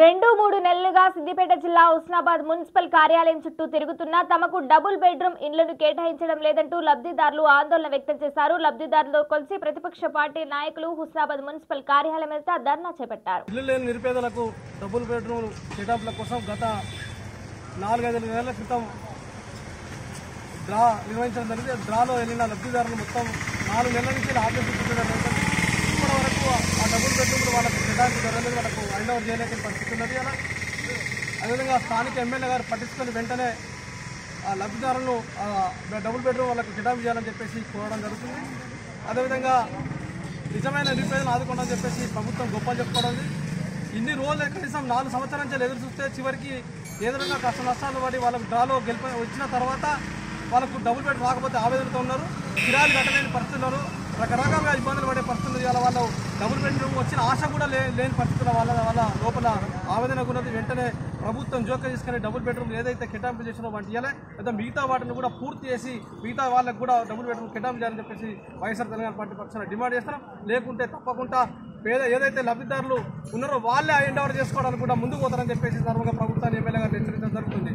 రెండు మూడు నెలలుగా సిద్దిపేట జిల్లా ఉస్నాబాద్ మున్సిపల్ కార్యాలయం చుట్టూ తిరుగుతున్న తమకు డబుల్ బెడ్రూమ్ ఇళ్లను కేటాయించడం లేదంటూ లబ్ధిదారులు ఆందోళన వ్యక్తం చేశారు. లబ్ధిదారులతో కలిసి ప్రతిపక్ష పార్టీ నాయకులు ఉస్నాబాద్ మున్సిపల్ కార్యాలయం ఎదుట ధర్నా చేపట్టారు. ఇల్లు లేని నిరుపేదలకు డబుల్ బెడ్రూమ్ కేటాయింపుల కోసం గత 4-5 నెలల క్రితం డ్రా నిర్వహించడం జరిగింది. డ్రాలో వెళ్ళిన లబ్ధిదారులు మొత్తం 4 నెలల నుంచి ఆఫీసు చుట్టూ డబుల్ బెడ్రూమ్లు వాళ్ళకు ప్రధానికి ధరలేదు, వాళ్ళకు హ్యాండ్ ఓవర్ చేయలేని పరిస్థితి ఉన్నది. అలా అదేవిధంగా స్థానిక ఎమ్మెల్యే గారు పట్టించుకొని వెంటనే ఆ లబ్ధిదారులను డబుల్ బెడ్రూమ్ వాళ్ళకు కిటాయింపు చేయాలని చెప్పేసి కోరడం జరుగుతుంది. అదేవిధంగా నిజమైన నిరుపేదలను ఆదుకోవడం చెప్పేసి ప్రభుత్వం గొప్పలు చెప్పుకోవడం. ఇన్ని రోజులు కనీసం 4 సంవత్సరాల నుంచి ఎదురు చూస్తే చివరికి ఏదైనా కష్ట నష్టాలు పడి వాళ్ళకు డ్రాలో గెలిపి వచ్చిన తర్వాత వాళ్ళకు డబుల్ బెడ్ రాకపోతే ఆవేదనతో ఉన్నారు. కిరాయిలు కట్టలేని పరిస్థితులు, రకరకాలుగా ఇబ్బందులు పడే పరిస్థితులు, వాళ్ళు డబుల్ బెడ్రూమ్ వచ్చిన ఆశ కూడా లేని పరిస్థితుల వాళ్ళ లోపల ఆవేదన ఉన్నది. వెంటనే ప్రభుత్వం జోక్యం తీసుకుని డబుల్ బెడ్రూమ్ ఏదైతే కేటాయింపు చేసినో వాటి ఇవ్వాలి, లేదా మిగతా వాటిని కూడా పూర్తి చేసి మిగతా వాళ్ళకు కూడా డబుల్ బెడ్రూమ్ కేటాయింపు చేయాలని చెప్పేసి వైఎస్ఆర్ తెలంగాణ పార్టీ పక్షాన డిమాండ్ చేస్తున్నాం. లేకుంటే తప్పకుండా పేద ఏదైతే లబ్ధిదారులు ఉన్నారో వాళ్ళే హ్యాండ్ ఓవర్ చేసుకోవడానికి కూడా ముందుకు పోతారని చెప్పేసి సందర్భంగా ప్రభుత్వాన్ని ఎమ్మెల్యే గారు హెచ్చరించడం జరుగుతుంది.